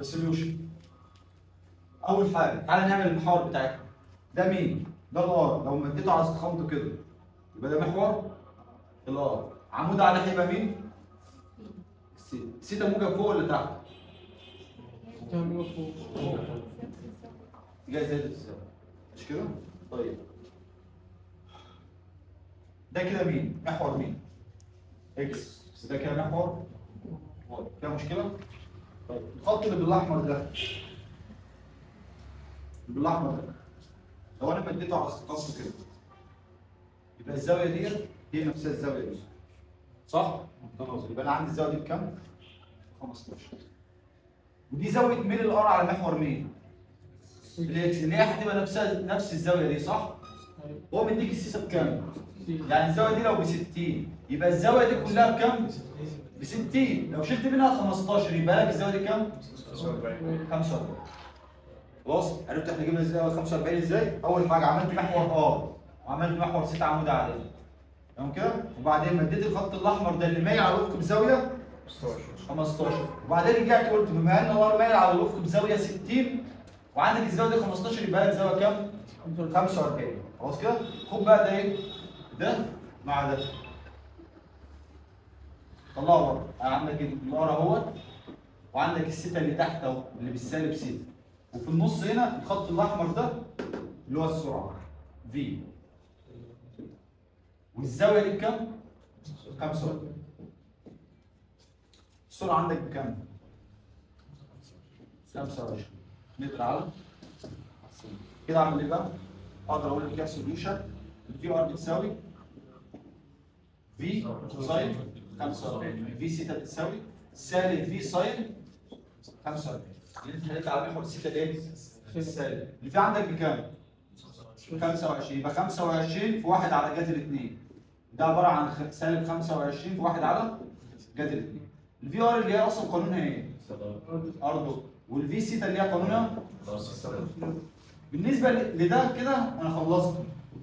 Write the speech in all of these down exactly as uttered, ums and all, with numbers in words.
السوليوشن. اول حاجه تعالى نعمل المحور بتاعتها. ده مين؟ ده الار. لو مديته على استقامته كده يبقى ده محور الار. عمود على هيبقى مين؟ السيتا. السيتا موجب فوق ولا تحت؟ السيتا موجب فوق. جاي زائد السيتا مش كده؟ طيب ده كده مين؟ محور مين؟ اكس. ده كده محور واي. فيها مشكله؟ طيب الخط اللي بالاحمر ده بالاحمر ده لو انا مديته على السطح كده يبقى الزاويه دي هي نفسها الزاويه دي صح؟ يبقى انا عندي الزاويه دي بكام؟ خمستاشر. ودي زاويه ميل الار على محور مين؟ الاكس. ان هي هتبقى نفسها نفس الزاويه دي صح؟ هو مديك السيسه بكام؟ يعني الزاويه دي لو ب ستين يبقى الزاويه دي كلها بكام؟ ب ستين. لو شلت منها خمستاشر يبقى لك الزاويه دي كام؟ خمسة وأربعين. خلاص؟ عرفت احنا جبنا الزاويه خمسة وأربعين ازاي؟ اول حاجه عملت محور ار وعملت محور ستة عمود عليه تمام كده؟ وبعدين مديت الخط الاحمر ده اللي مايل على الافق بزاويه خمستاشر. وبعدين رجعت قلت بما ان الار مايل على الافق بزاويه ستين وعندك الزاويه دي خمستاشر يبقى لك زاويه كام؟ خمسة وأربعين. خلاص كده؟ خد بقى ده ايه؟ ده مع ده طلعه بره. عندك الار اهوت وعندك السيتا اللي تحت اهو اللي بالسالب ستة وفي النص هنا الخط الاحمر ده اللي هو السرعه في والزاويه دي بكام؟ خمسة وأربعين. السرعه عندك بكام؟ خمسة وعشرين متر على كده. اعمل ايه بقى؟ اقدر اقول لك كده سوليوشن الفي ار بتساوي في كوساين خمسة وأربعين، في سيتا بتساوي سالب في ساين خمسة وأربعين. اللي انت لقيت على محور سيتا ايه؟ السالب. اللي في عندك بكام؟ خمسة وعشرين. يبقى خمسة وعشرين في واحد على جذر اتنين. ده عباره عن سالب خمسة وعشرين في واحد على جذر اتنين. الفي ار اللي هي اصلا قانونها ايه؟ ارضه. والفي سيتا اللي هي قانونها؟ بالنسبه لده كده انا خلصت.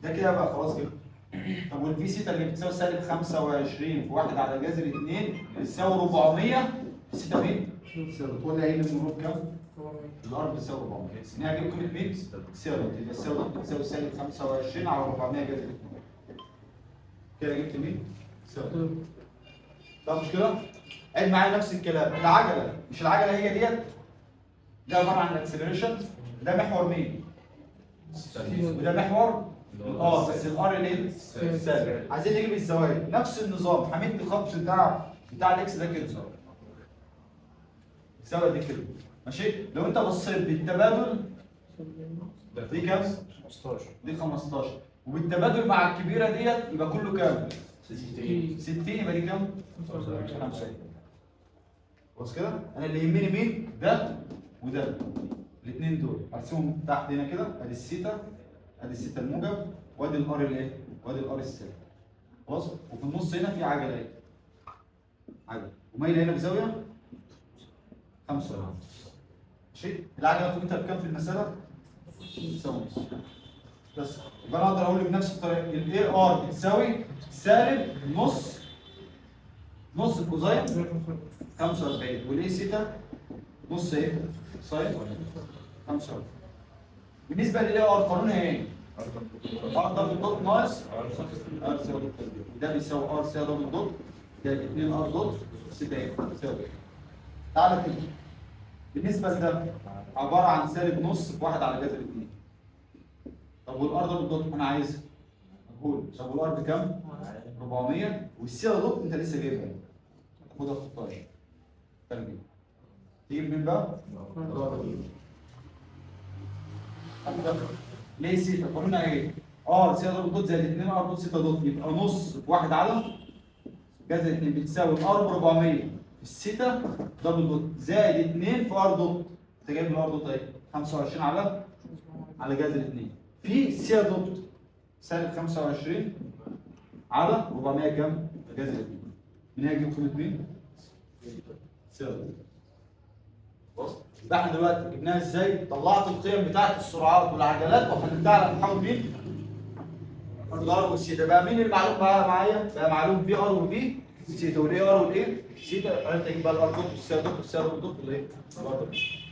ده كده بقى خلاص كده. طب والفي سيتا اللي بتساوي سالب خمسة وعشرين في واحد على جذر اتنين بتساوي أربعمية. سيتا مين؟ سيرت. ولا ايه اللي بنقول بكام؟ الار بتساوي أربعمية. ان هي هجيب قيمه مين؟ سيرت. يبقى سيرت بتساوي سالب خمسة وعشرين على أربعمية جذر اتنين. كده جبت مين؟ سيرت. طب مش كده؟ عيد معايا نفس الكلام. العجله مش العجله هي ديت؟ ده عباره عن الاكسلريشن. ده محور مين؟ وده محور اه بس الار اللي سالب. عايزين نجيب الزوايا نفس النظام. حميد الخط بتاع بتاع الاكس ده كده الزاويه دي كده ماشي. لو انت بصيت بالتبادل دي كام؟ خمستاشر. دي خمستاشر وبالتبادل مع الكبيره ديت يبقى كله كام؟ ستين. ستين يبقى دي كام؟ خمسة وأربعين. خلاص كده. انا اللي يهمني مين؟ ده وده الاثنين دول. هرسمهم تحت هنا كده. ادي السيتا ادي السيتا الموجب وادي الار الايه؟ وادي الار السالب. خلاص. وفي النص هنا في عجله ايه؟ عجله ومايله هنا بزاويه خمسة وأربعين. ماشي؟ العجله انت بكام في المساله؟ ستة ونص. بس يبقى انا اقدر اقول بنفس الطريقه الاي ار بتساوي سالب نص نص الكوزاين خمسة وأربعين والاي سيتا نص ايه؟ ساين خمسة وأربعين. بالنسبه للاي ار قانونها ايه؟ ار دبل دوت ناقص ار سي دبل دوت. ده بيساوي ار سي دبل دوت. ده اتنين ار دوت سيتا ايه؟ بتساوي. تعالى كده بالنسبه لده عباره عن سالب نص في واحد على جذر اتنين. طب والار دبل دوت انا عايزها قول. طب والار بكام؟ أربعمية. والسي دوت انت لسه جايبها خدها في الطريق ترجمه. تجيب مين بقى؟ ليه سيتا؟ قانونها ايه؟ ار سي دبل دوت زائد اتنين ار دوت سيتا دوت يبقى نص في واحد على جذر اتنين بتساوي ار ب أربعمية. السيتا دبل دوت زائد اتنين في ار دوت. انت جايب الار دوت اهي خمسة وعشرين على على جذر اتنين. في سي دوت سالب خمسة وعشرين على أربعمية كام؟ جذر اتنين. من هنا هجيب قيمه مين؟ سي دوت. خلاص؟ يبقى احنا دلوقتي جبناها ازاي؟ طلعت القيم بتاعت السرعات والعجلات وحللتها على محاور مين؟ الار والسيتا. بقى مين المعلوم بقى معايا؟ بقى معلوم بي ار وبي سيتا والاي ار والايه؟ سيتا. عرفت اجيب بقى الار دوت والسي دوت والسي دوت والايه؟